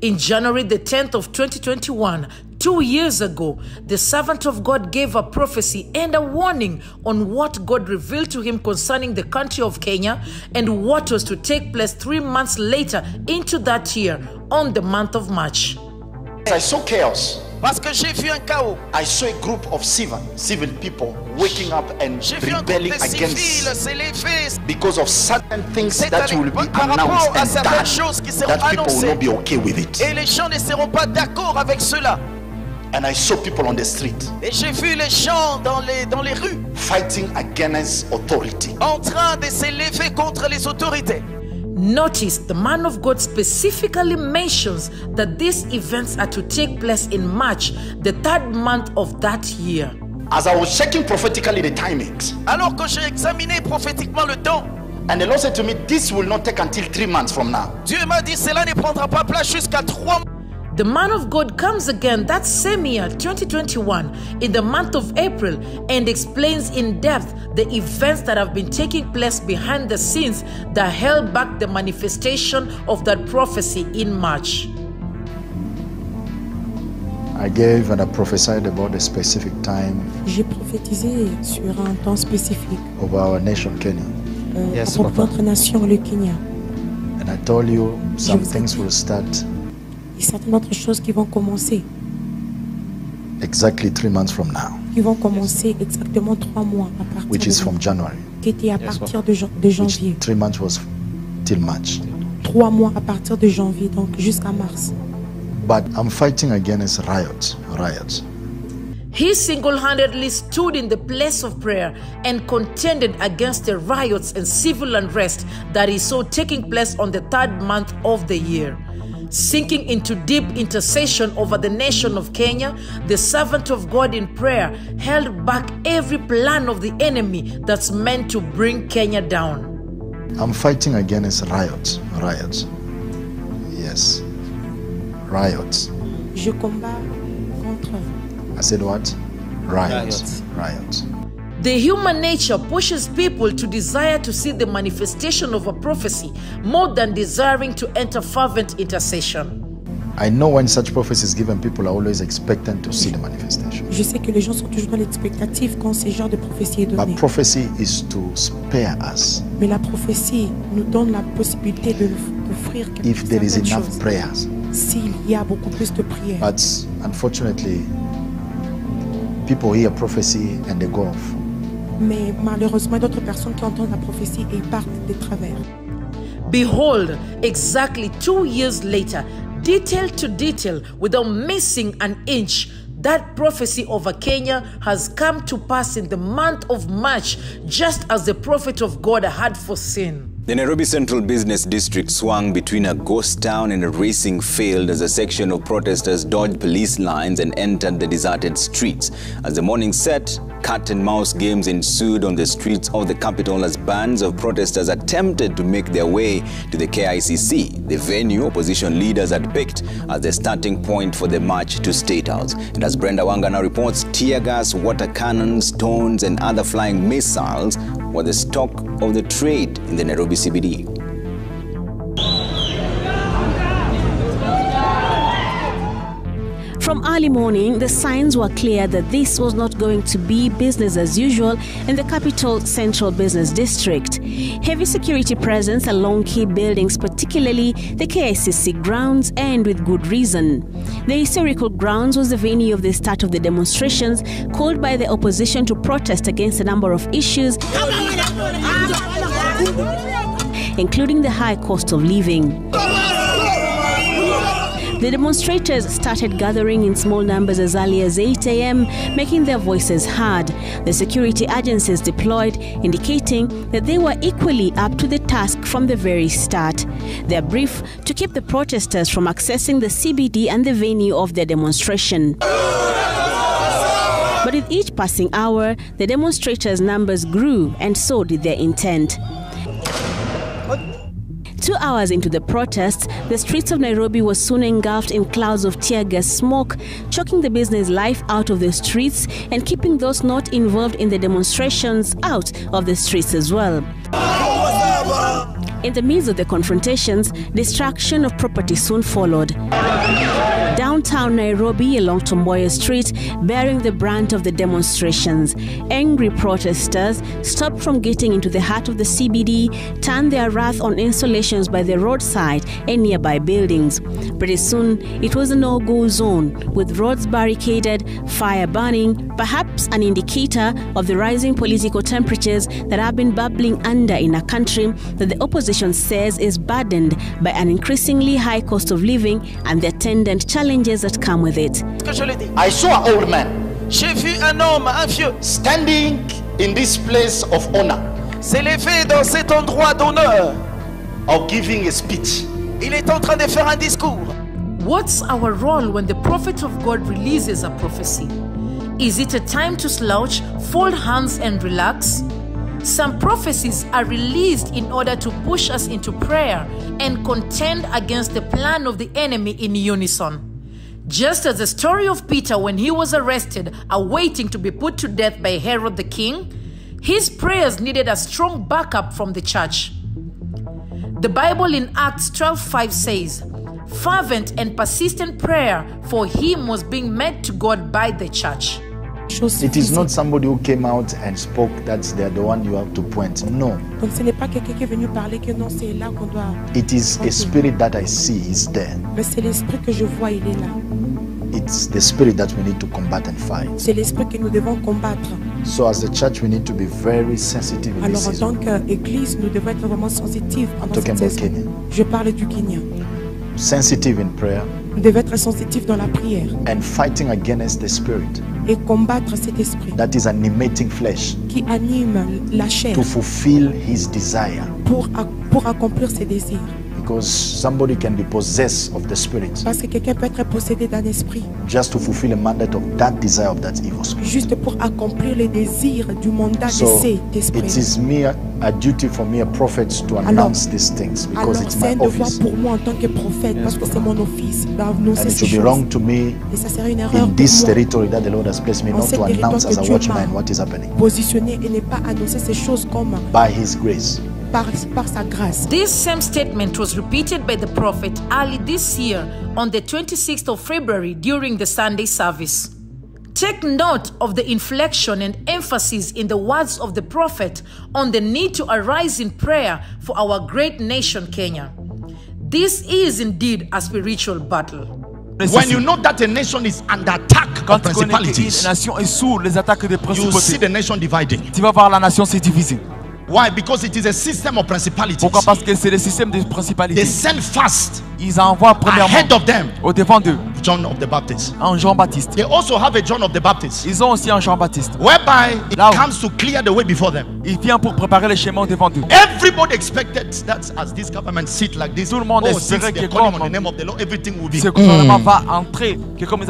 In January the 10th of 2021, 2 years ago, the servant of God gave a prophecy and a warning on what God revealed to him concerning the country of Kenya and what was to take place 3 months later into that year on the month of March. I saw chaos. I saw a group of civil people waking up and rebelling against, because of certain things that will be announced and that people will not be okay with it. And I saw people on the street. Et j'ai vu les gens dans les rues. Fighting against authority. En train de s'élever contre les autorités. Notice the man of God specifically mentions that these events are to take place in March, the third month of that year. As I was checking prophetically the timings. Alors que j'ai examiné prophétiquement le temps. And the Lord said to me, this will not take until 3 months from now. Dieu m'a dit, cela ne prendra pas place jusqu'à 3 mois. The man of God comes again that same year, 2021, in the month of April, and explains in depth the events that have been taking place behind the scenes that held back the manifestation of that prophecy in March. I gave and I prophesied about a specific time. J'ai prophétisé sur un temps spécifique. Of our nation, Kenya. Yes, pour notre nation, le Kenya. And I told you some things will start. Et certaines autres choses qui vont commencer. Exactly 3 months from now. Qui vont commencer exactement 3 mois à partir. Which is from January. Qui était à partir de janvier. 3 months was till March. 3 mois à partir de janvier, donc jusqu'à mars. But I'm fighting against riots. He single-handedly stood in the place of prayer and contended against the riots and civil unrest that he saw taking place on the third month of the year. Sinking into deep intercession over the nation of Kenya, the servant of God in prayer held back every plan of the enemy that's meant to bring Kenya down. I'm fighting against riots. Yes, riots. Je combats contre. I said what? Riots. The human nature pushes people to desire to see the manifestation of a prophecy more than desiring to enter fervent intercession. I know when such prophecy is given, people are always expectant to see the manifestation. Je sais que les gens sont toujours dans l'expectative quand ce genre de prophétie est donnée. But prophecy is to spare us. Mais la prophétie nous donne la possibilité de offrir quelque chose. If there is enough prayers. S'il y a beaucoup plus de prières. But unfortunately, people hear prophecy and they go off. Mais malheureusement, d'autres personnes qui entendent la prophétie et partent des travers. Behold, exactly 2 years later, detail to detail, without missing an inch, that prophecy over Kenya has come to pass in the month of March, just as the prophet of God had foreseen. The Nairobi Central Business District swung between a ghost town and a racing field as a section of protesters dodged police lines and entered the deserted streets. As the morning set, cat-and-mouse games ensued on the streets of the capital as bands of protesters attempted to make their way to the KICC, the venue opposition leaders had picked as the starting point for the march to State House. And as Brenda Wangana reports, tear gas, water cannons, stones, and other flying missiles were the stock of the trade in the Nairobi CBD. From early morning, the signs were clear that this was not going to be business as usual in the capital Central Business District. Heavy security presence along key buildings, particularly the KICC grounds, and with good reason. The historical grounds was the venue of the start of the demonstrations called by the opposition to protest against a number of issues, including the high cost of living. The demonstrators started gathering in small numbers as early as 8 a.m., making their voices heard. The security agencies deployed, indicating that they were equally up to the task from the very start. Their brief to keep the protesters from accessing the CBD and the venue of their demonstration. But with each passing hour, the demonstrators' numbers grew, and so did their intent. 2 hours into the protests, the streets of Nairobi were soon engulfed in clouds of tear gas smoke, choking the business life out of the streets and keeping those not involved in the demonstrations out of the streets as well. In the midst of the confrontations, destruction of property soon followed. Downtown Nairobi, along Tomboya Street, bearing the brunt of the demonstrations, angry protesters stopped from getting into the heart of the CBD, turned their wrath on installations by the roadside and nearby buildings. Pretty soon, it was a no-go zone, with roads barricaded, fire burning, perhaps an indicator of the rising political temperatures that have been bubbling under in a country that the opposition says is burdened by an increasingly high cost of living and the attendant challenges that come with it. I saw an old man standing in this place of honor, of giving a speech. What's our role when the prophet of God releases a prophecy? Is it a time to slouch, fold hands and relax? Some prophecies are released in order to push us into prayer and contend against the plan of the enemy in unison. Just as the story of Peter when he was arrested, awaiting to be put to death by Herod the king, his prayers needed a strong backup from the church. The Bible in Acts 12:5 says, "Fervent and persistent prayer for him was being made to God by the church." It is not somebody who came out and spoke that's they're the one you have to point. No. It is a spirit that I see is there. It's the spirit that we need to combat and fight. So as a church we need to be very sensitive in this season. I'm talking about Kenya. Sensitive in prayer. And fighting against the spirit that is animating flesh to fulfill his desire. Because somebody can be possessed of the spirit just to fulfill a mandate of that desire of that evil spirit. So it is a duty for me, a prophet, to announce these things because it's my office. And it would be wrong to me in this territory that the Lord has placed me not to announce as a watchman what is happening. By his grace. This same statement was repeated by the prophet early this year on the 26th of February during the Sunday service. Take note of the inflection and emphasis in the words of the prophet on the need to arise in prayer for our great nation Kenya. This is indeed a spiritual battle. When you know that a nation is under attack of principalities, you will see the nation dividing. Why? Because it is a system of principalities. They send fast ahead of them John of the Baptist. They also have a John of the Baptist, whereby it comes to clear the way before them. Everybody expected that as this government sit like this, since they're calling on the name of the Lord, everything will be Can I tell you good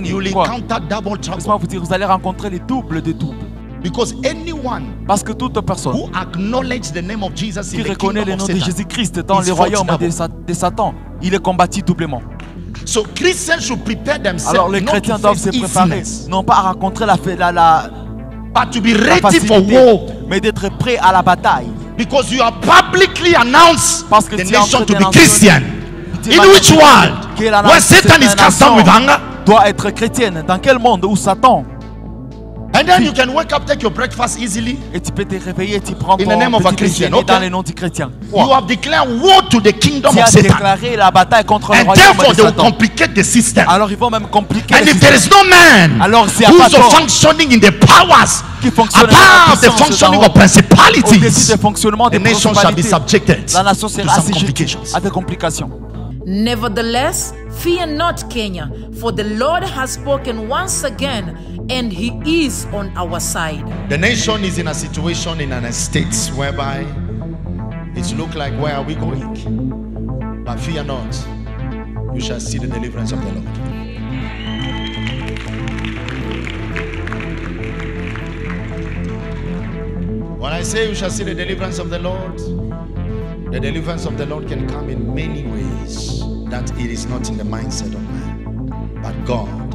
news? You will encounter double trouble. Because anyone who acknowledges the name of Jesus in the kingdom of Satan, dans le royaume de Satan, il est combattu doublement. So Christians should prepare themselves. Alors les chrétiens doivent se préparer, non pas à rencontrer but to be ready for war, mais d'être prêt à la bataille. Because you are publicly announced the nation to be Christian. In which world? Where Satan is cast down with hunger? Doit être chrétienne. Dans quel monde où Satan? And then you can wake up, take your breakfast easily in the name of a Christian. Okay. You have declared war to the kingdom of Satan. And therefore they will complicate the system. And if there is no man who is functioning in the powers above the functioning of principalities, the nation shall be subjected to some complications. Nevertheless, fear not Kenya, for the Lord has spoken once again, and he is on our side. The nation is in a situation, in an estate whereby it looks like, where are we going? But fear not, you shall see the deliverance of the Lord. When I say you shall see the deliverance of the Lord, the deliverance of the Lord can come in many ways, that it is not in the mindset of man, but God.